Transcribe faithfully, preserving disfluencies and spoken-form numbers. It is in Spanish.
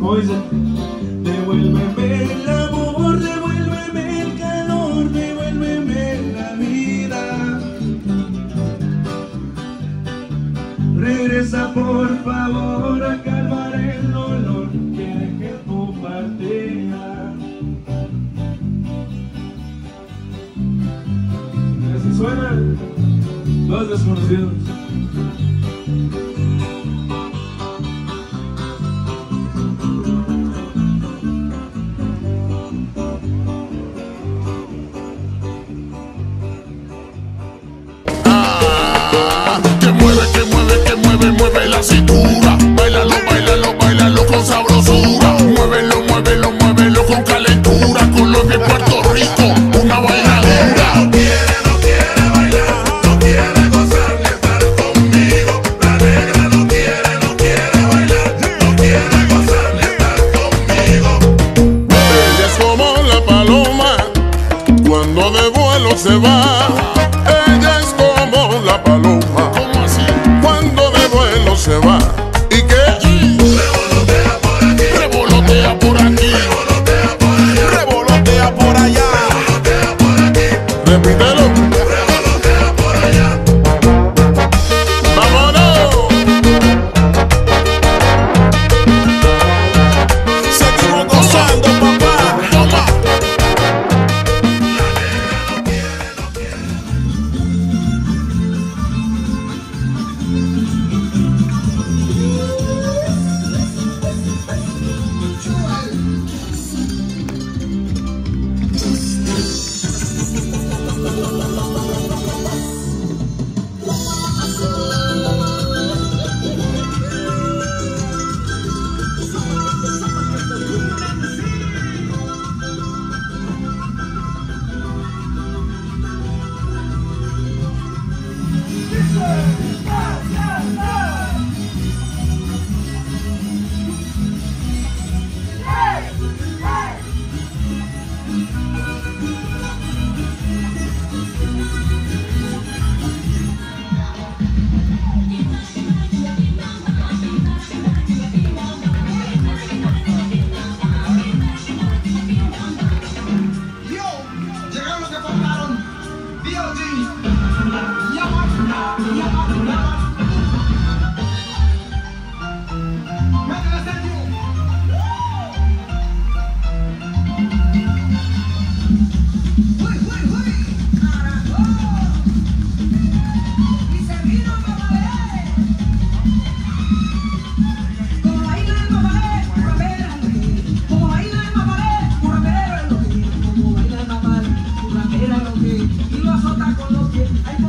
¿Cómo dice? Devuélveme el amor, devuélveme el calor, devuélveme la vida. Regresa por favor a calmar el dolor que dejé tu partida. Así suenan Los Desconocidos. Que mueve, que mueve, mueve la cintura. Bailalo, bailalo, bailalo con sabrosura. Muévelo, muévelo, muévelo con calentura. Colombia y Puerto Rico, una vaina dura. No quiere, no quiere bailar, no quiere gozar ni estar conmigo. La negra no quiere, no quiere bailar, no quiere gozar ni estar conmigo. Ella es como la paloma, cuando de vuelo se va. Ella es como la paloma, se va. ¿Y qué? Revolotea por aquí, revolotea por aquí, revolotea por allá, revolotea por allá, revolotea por aquí. Repítelo. Revolotea por allá. ¡Vámonos! Seguimos gozando, papá. Toma. La negra no quiere, no quiere. Con los pies.